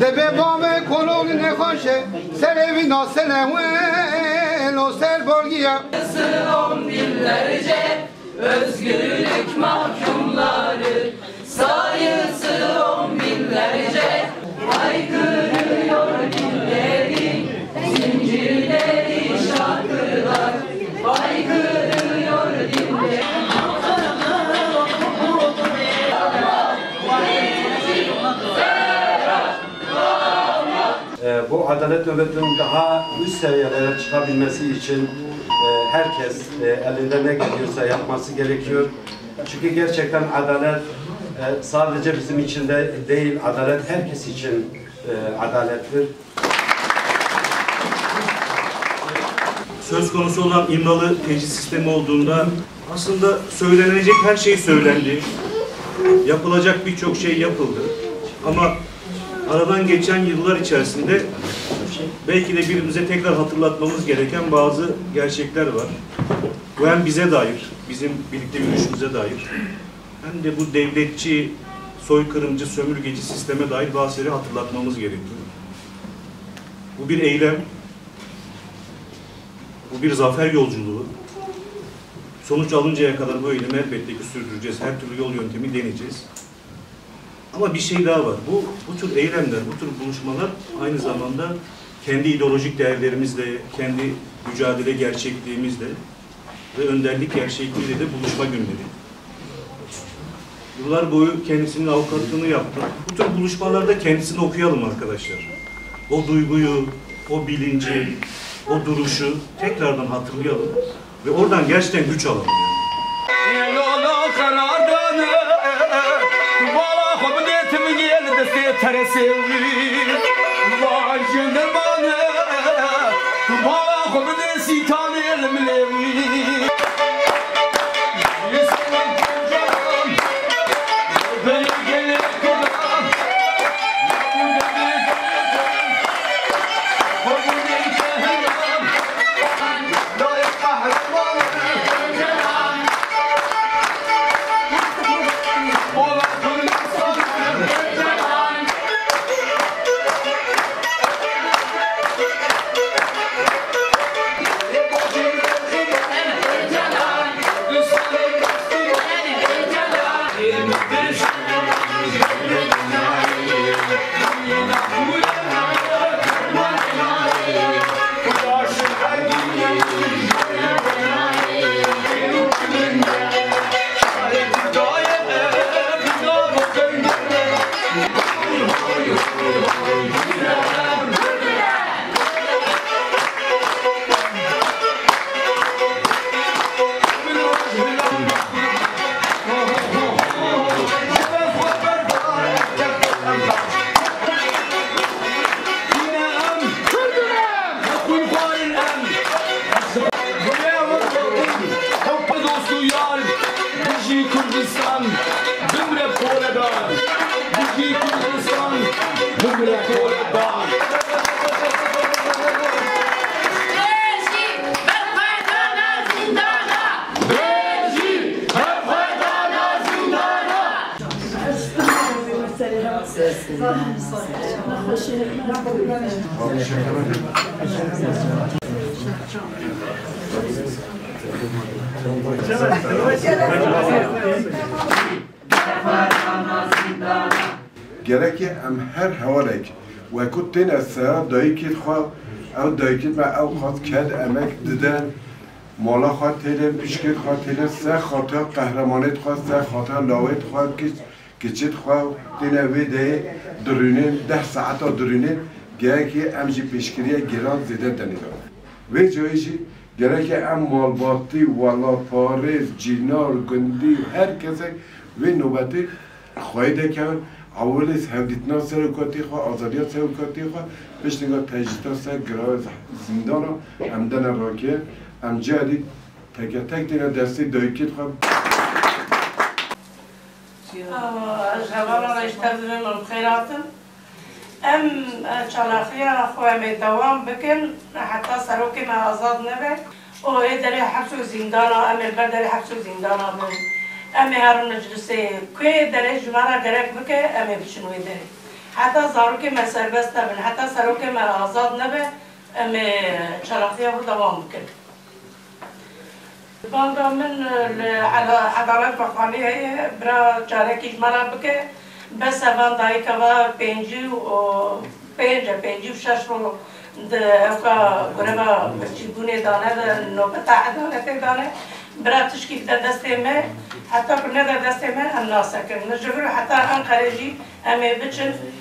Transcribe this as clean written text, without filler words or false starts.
Debe bame koloni ne koşe, serevi naselemen o ser borgiya. On binlerce özgürlük mahkumları, sayısı on binlerce haykırıyor dilleri, zincirleri şarkılar haykırıyor dilleri. Bu adalet nöbetinin daha üst seviyelere çıkabilmesi için herkes elinde ne geliyorsa yapması gerekiyor. Çünkü gerçekten adalet sadece bizim için de değil, adalet herkes için adalettir. Söz konusu olan İmralı tecrit sistemi olduğunda aslında söylenecek her şey söylendi. Yapılacak birçok şey yapıldı. Ama aradan geçen yıllar içerisinde belki de birbirimize tekrar hatırlatmamız gereken bazı gerçekler var. Bu hem bize dair, bizim birlikte yürüyüşümüze dair, hem de bu devletçi, soykırımcı, sömürgeci sisteme dair bazı şeyleri hatırlatmamız gerekiyor. Bu bir eylem, bu bir zafer yolculuğu. Sonuç alıncaya kadar bu eylemi elbette ki sürdüreceğiz, her türlü yol yöntemi deneyeceğiz. Ama bir şey daha var. Bu tür eylemler, bu tür buluşmalar aynı zamanda kendi ideolojik değerlerimizle, kendi mücadele gerçekliğimizle ve önderlik gerçekliğiyle de buluşma günleri. Yıllar boyu kendisinin avukatlığını yaptı. Bu tür buluşmalarda kendisini okuyalım arkadaşlar. O duyguyu, o bilinci, o duruşu tekrardan hatırlayalım ve oradan gerçekten güç alalım. Tere sevir, vay gönül bana, bana koydu sitan elimlevi. Gerekli am her havalek ve kutten asar dayıkit xal av dayıkit ve av xat ked emek deden mola xatelen pişkit xatelen se xata kahramanet xat se xata lavet xat keçit xal dinave de durune 10 saata durune gereki amji pişkiriye giran zeden denir ve joyji gereki am malbati wala parez cinar gundi herkese ve nubati xoyda kan اولی سهدیتنا سر کاتی خو آزادیت سر کاتی خو پشت نگاه تجدیت سر گرای زندان را امدن راکه امجادی تک تک دیگر دستی دایکت خو. از هوا را اشتباه نمی‌کنیم خیراتم. ام چالاخیا خواهم دوام بکن حتی سروکی ما آزاد نبه و اداره حبس و زندان امر برداری حبس و زندان من امی هر نجلسه که داره جمعه درک بکه امی بشنوی داره حتی زاروکی ما سربست نبه حتی سروکی ما آزاد نبه امی چالاخیا رو دوام بکن باندا من عدالت بخوانی هیه برا چارکی جمعه بکه بس اون دایی که با پنجی و شش رو اوکا گروه چیبونه دانه در نوبت عدالت دانه برای تشکیف در دسته من حتی کنه در دسته من هم ناسه کرد نجور حتی هم قرجی همه بچن